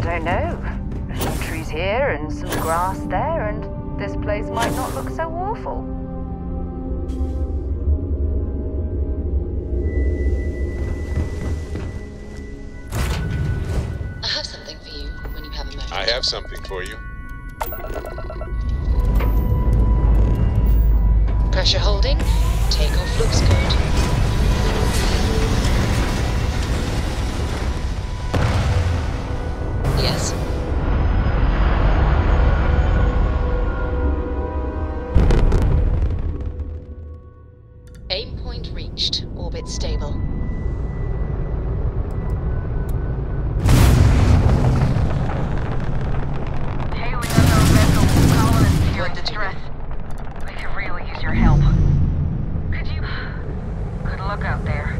I don't know. There's some trees here and some grass there, and this place might not look so awful. I have something for you when you have a moment. I have something for you. Pressure holding. Takeoff looks good. Yes. Aim point reached. Orbit stable. Hey, we have those vessel colonists here in distress. We could really use your help. Could you... Good luck out there.